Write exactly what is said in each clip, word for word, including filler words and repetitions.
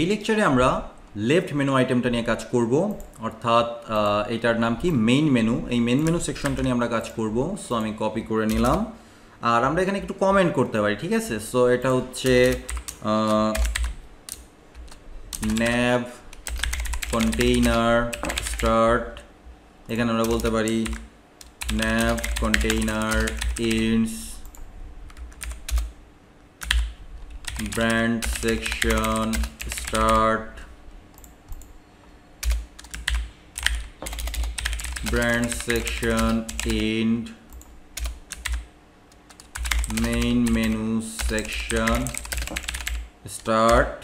এই লেকচারে আমরা লেফট মেনু আইটেমটা নিয়ে কাজ করব, অর্থাৎ এটার নাম কি মেইন মেনু। এই মেইন মেনু সেকশনটা নিয়ে আমরা কাজ করব। সো আমি কপি করে নিলাম, আর আমরা এখানে একটু কমেন্ট করতে পারি, ঠিক আছে। সো এটা হচ্ছে nav কন্টেইনার স্টার্ট, এখানে আমরা বলতে পারি nav কন্টেইনার ইন্স brand section start brand section end main menu section start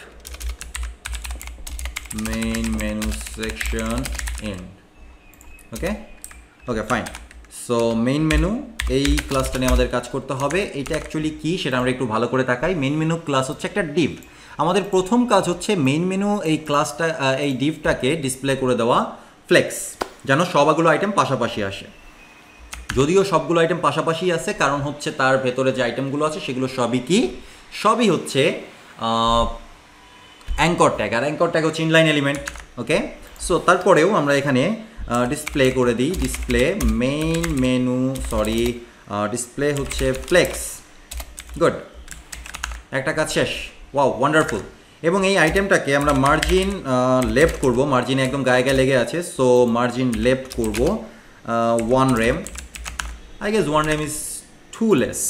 main menu section end. okay okay fine. So main menu এই ক্লাসটা নিয়ে আমাদের কাজ করতে হবে। এটা অ্যাকচুয়ালি কী সেটা আমরা একটু ভালো করে তাকাই। মেইন মেনু ক্লাস হচ্ছে একটা ডিভ। আমাদের প্রথম কাজ হচ্ছে মেইন মেনু এই ক্লাসটা এই ডিভটাকে ডিসপ্লে করে দেওয়া, ফ্লেক্স, যেন সবগুলো আইটেম পাশাপাশি আসে। যদিও সবগুলো আইটেম পাশাপাশি আছে, কারণ হচ্ছে তার ভেতরে যে আইটেমগুলো আছে সেগুলো সবই কি সবই হচ্ছে অ্যাঙ্কর ট্যাগ, আর অ্যাঙ্কর ট্যাগ হচ্ছে ইনলাইন এলিমেন্ট। ওকে, সো তারপরেও আমরা এখানে ডিসপ্লে করে দিই, display main menu sorry display হচ্ছে ফ্লেক্স। গুড, একটা কাজ শেষ। Wow, wonderful. এবং এই আইটেমটাকে আমরা মার্জিন লেফট করব, মার্জিন একদম গায়ে গায়ে লেগে আছে। সো মার্জিন লেফট করব one rem, I guess one rem is too less,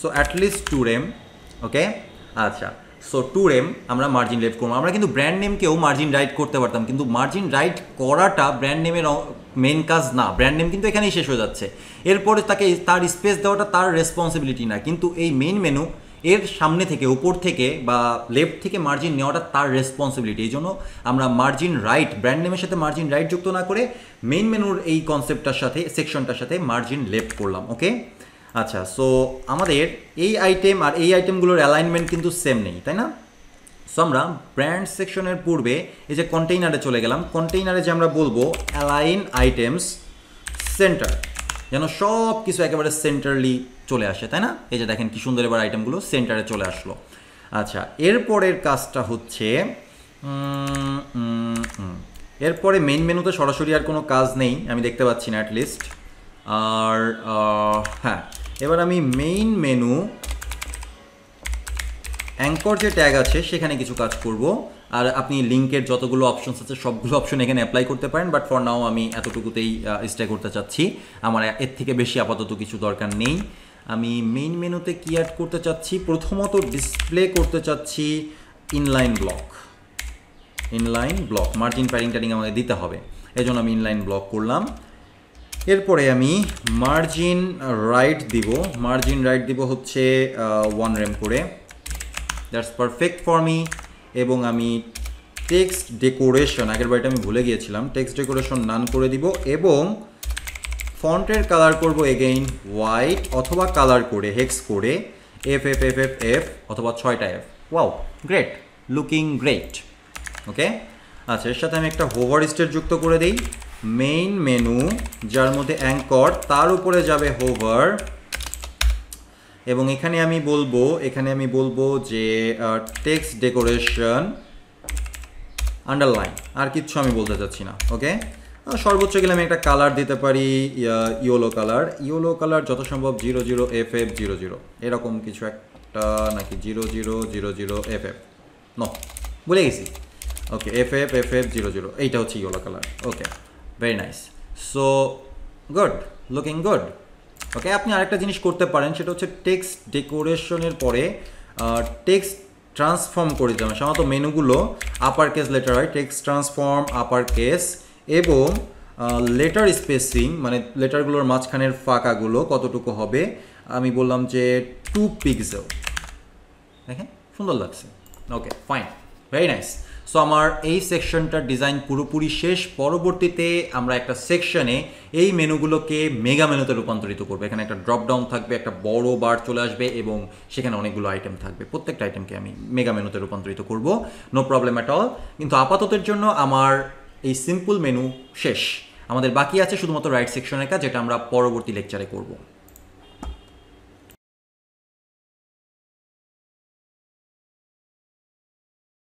so at least two rem. Okay, আচ্ছা, সো টু রেম আমরা মার্জিন লেফট করবো। আমরা কিন্তু ব্র্যান্ড নেমকেও মার্জিন রাইট করতে পারতাম, কিন্তু মার্জিন রাইট করাটা ব্র্যান্ড নেমের মেন কাজ না। ব্র্যান্ড নেম কিন্তু এখানেই শেষ হয়ে যাচ্ছে, এরপরে তাকে তার স্পেস দেওয়াটা তার রেসপন্সিবিলিটি না। কিন্তু এই মেইন মেনু এর সামনে থেকে, উপর থেকে বা লেফট থেকে মার্জিন নেওয়াটা তার রেসপন্সিবিলিটি। এই জন্য আমরা মার্জিন রাইট, ব্র্যান্ড নেমের সাথে মার্জিন রাইট যুক্ত না করে মেইন মেনুর এই কনসেপ্টটার সাথে, সেকশনটার সাথে মার্জিন লেফট করলাম। ওকে, আচ্ছা, সো আমাদের এই আইটেম আর এই আইটেমগুলোর অ্যালাইনমেন্ট কিন্তু সেম নেই, তাই না? সো আমরা ব্র্যান্ড সেকশনের পূর্বে এই যে কন্টেইনারে চলে গেলাম, কন্টেইনারে যে আমরা বলবো অ্যালাইন আইটেমস সেন্টার, যেন সব কিছু একেবারে সেন্টারলি চলে আসে, তাই না? এই যে দেখেন কি সুন্দর, এবার আইটেমগুলো সেন্টারে চলে আসলো। আচ্ছা, এরপরের কাজটা হচ্ছে, এরপরে মেইন মেনুতে সরাসরি আর কোনো কাজ নেই, আমি দেখতে পাচ্ছি না অ্যাটলিস্ট। আর হ্যাঁ, এবার আমি মেইন মেনু অ্যাঙ্কর যে ট্যাগ আছে সেখানে কিছু কাজ করব। আর আপনি লিঙ্কের যতগুলো অপশনস আছে সবগুলো অপশন এখানে অ্যাপ্লাই করতে পারেন, বাট ফর নাও আমি এতটুকুতেই স্টে করতে চাচ্ছি। আমার এর থেকে বেশি আপাতত কিছু দরকার নেই। আমি মেইন মেনুতে কি অ্যাড করতে চাচ্ছি? প্রথমত ডিসপ্লে করতে চাচ্ছি inline block, inline block margin প্যারিং ট্যারিং আমাকে দিতে হবে, এই জন্য আমি ইনলাইন ব্লক করলাম। এরপরে আমি মার্জিন রাইট দিব, মার্জিন রাইট দিব হচ্ছে ওয়ান রেম করে, দ্যাটস পারফেক্ট ফর মি। এবং আমি টেক্সট ডেকোরেশন, আগের বারটা আমি ভুলে গিয়েছিলাম, টেক্সট ডেকোরেশন নান করে দিব। এবং ফন্টের কালার করব এগেইন হোয়াইট, অথবা কালার করে হেক্স করে F F F F F অথবা ছয়টা F. Wow, great, looking great. Okay, আচ্ছা, এর সাথে আমি একটা হোভার স্টেট যুক্ত করে দিই। মেইন মেনু যার মধ্যে অ্যাঙ্কর, তার উপরে যাবে হোভার, এবং এখানে আমি বলবো, এখানে আমি বলবো যে টেক্সট ডেকোরেশন আন্ডারলাইন, আর কিচ্ছু আমি বলতে চাচ্ছি না। ওকে, সর্বোচ্চ গেলে আমি একটা কালার দিতে পারি ইয়োলো কালার, ইয়োলো কালার যত সম্ভব zero zero F F zero zero এরকম কিছু একটা, নাকি zero zero zero zero F F ন বলে গেছি। Okay, F F F F zero zero, এইটা হচ্ছে yellow colour. Okay, very nice, so good, looking good. Okay, আপনি আরেকটা জিনিস করতে পারেন, সেটা হচ্ছে টেক্সট ডেকোরেশনের পরে টেক্সট ট্রান্সফর্ম করে দেবেন। সাধারণত মেনুগুলো আপার কেস লেটার হয়, টেক্সট ট্রান্সফর্ম আপার কেস, এবং লেটার স্পেসিং মানে লেটারগুলোর মাঝখানের ফাঁকাগুলো কতটুকু হবে, আমি বললাম যে টু পিক্সেল। দেখেন সুন্দর লাগছে। Okay, fine, very nice. So আমার এই সেকশনটার ডিজাইন পুরোপুরি শেষ। পরবর্তীতে আমরা একটা সেকশনে এই মেনুগুলোকে মেগা মেনুতে রূপান্তরিত করবো। এখানে একটা ড্রপডাউন থাকবে, একটা বড় বার চলে আসবে, এবং সেখানে অনেকগুলো আইটেম থাকবে। প্রত্যেকটা আইটেমকে আমি মেগা মেনুতে রূপান্তরিত করব, নো প্রবলেম অ্যাট অল। কিন্তু আপাততের জন্য আমার এই সিম্পল মেনু শেষ। আমাদের বাকি আছে শুধুমাত্র রাইট সেকশনের কাজ, যেটা আমরা পরবর্তী লেকচারে করব।